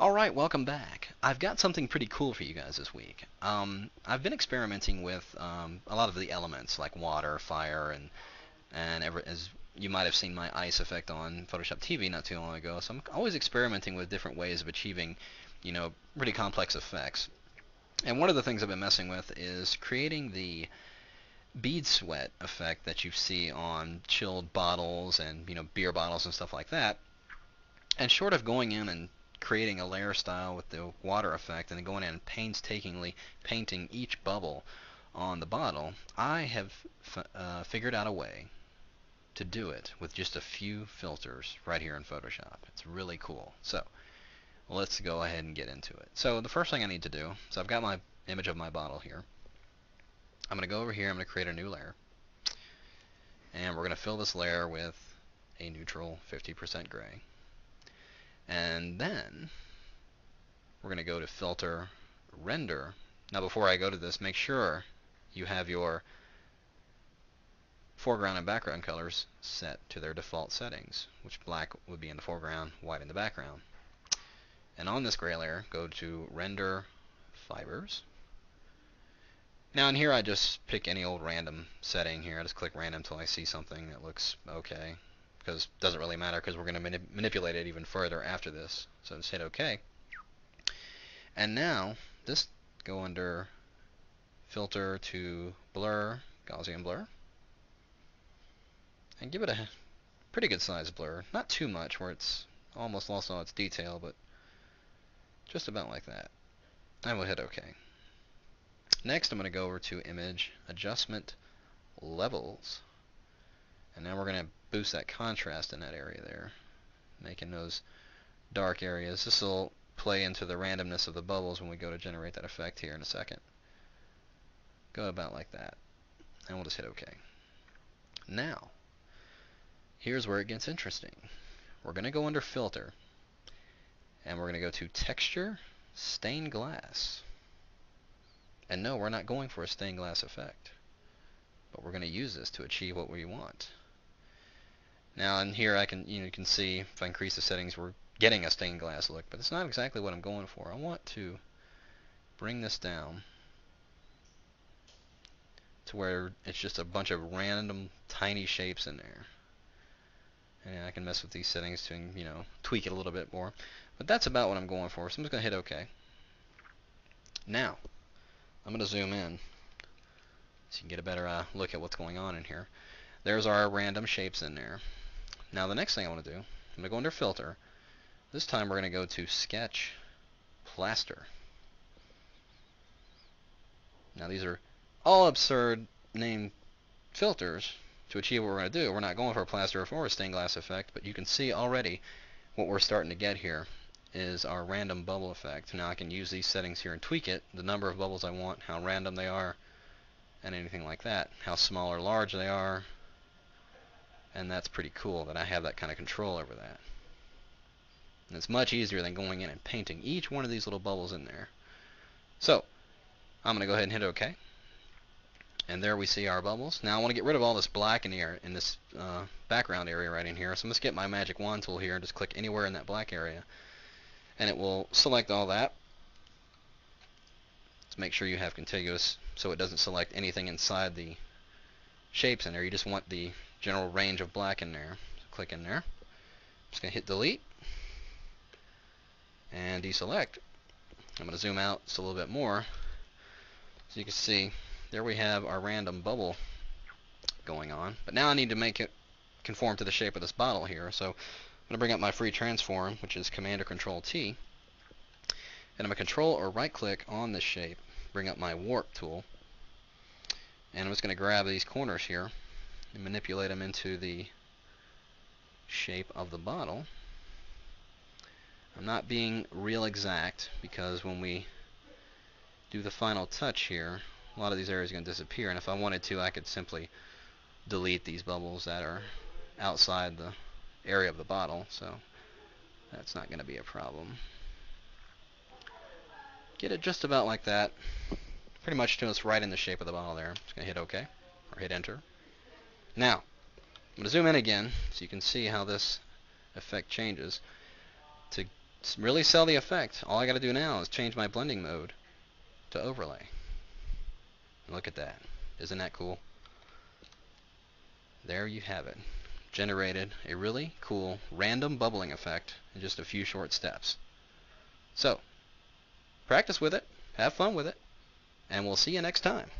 Alright, welcome back. I've got something pretty cool for you guys this week. I've been experimenting with a lot of the elements like water, fire, and as you might have seen my ice effect on Photoshop TV not too long ago, so I'm always experimenting with different ways of achieving, you know, pretty complex effects. And one of the things I've been messing with is creating the bead sweat effect that you see on chilled bottles and, you know, beer bottles and stuff like that. And short of going in and creating a layer style with the water effect and then going in and painstakingly painting each bubble on the bottle, I have figured out a way to do it with just a few filters right here in Photoshop. It's really cool. So let's go ahead and get into it. So the first thing I need to do, so I've got my image of my bottle here. I'm going to go over here, I'm going to create a new layer. And we're going to fill this layer with a neutral 50% gray. And then we're going to go to Filter, Render. Now before I go to this, make sure you have your foreground and background colors set to their default settings, which black would be in the foreground, white in the background. And on this gray layer, go to Render Fibers. Now in here I just pick any old random setting here. I just click random until I see something that looks okay. Because it doesn't really matter because we're going to manipulate it even further after this. So just hit OK. And now, just go under Filter to Blur, Gaussian Blur. And give it a pretty good size blur. Not too much where it's almost lost all its detail, but just about like that. And we'll hit OK. Next, I'm going to go over to Image, Adjustment, Levels. And now we're going to boost that contrast in that area there, making those dark areas. This will play into the randomness of the bubbles when we go to generate that effect here in a second. Go about like that, and we'll just hit OK. Now, here's where it gets interesting. We're going to go under Filter, and we're going to go to Texture, Stained Glass. And no, we're not going for a stained glass effect, but we're going to use this to achieve what we want. Now in here I can, you can see if I increase the settings we're getting a stained glass look, but it's not exactly what I'm going for. I want to bring this down to where it's just a bunch of random tiny shapes in there. And I can mess with these settings to, you know, tweak it a little bit more. But that's about what I'm going for, so I'm just going to hit OK. Now, I'm going to zoom in so you can get a better look at what's going on in here. There's our random shapes in there. Now the next thing I want to do, I'm going to go under Filter. This time we're going to go to Sketch, Plaster. Now these are all absurd named filters to achieve what we're going to do. We're not going for a plaster or a stained glass effect, but you can see already what we're starting to get here is our random bubble effect. Now I can use these settings here and tweak it, the number of bubbles I want, how random they are, and anything like that, how small or large they are. And that's pretty cool that I have that kind of control over that. And it's much easier than going in and painting each one of these little bubbles in there. So I'm going to go ahead and hit OK. And there we see our bubbles. Now I want to get rid of all this black in here, in this background area right in here. So I'm just get my magic wand tool here and just click anywhere in that black area. And it will select all that. Just make sure you have contiguous so it doesn't select anything inside the shapes in there. You just want the general range of black in there. So click in there. I'm just going to hit delete and deselect. I'm going to zoom out just a little bit more so you can see there we have our random bubble going on. But now I need to make it conform to the shape of this bottle here. So I'm going to bring up my free transform, which is Command or Control T, and I'm going to control or right click on this shape, bring up my warp tool, and I'm just going to grab these corners here and manipulate them into the shape of the bottle. I'm not being real exact because when we do the final touch here, a lot of these areas are going to disappear, and if I wanted to I could simply delete these bubbles that are outside the area of the bottle, so that's not going to be a problem. Get it just about like that, pretty much to us right in the shape of the bottle there. I'm just going to hit OK or hit enter. Now, I'm going to zoom in again so you can see how this effect changes. To really sell the effect. All I gotta do now is change my blending mode to overlay. Look at that. Isn't that cool? There you have it. Generated a really cool random bubbling effect in just a few short steps. So, practice with it, have fun with it, and we'll see you next time.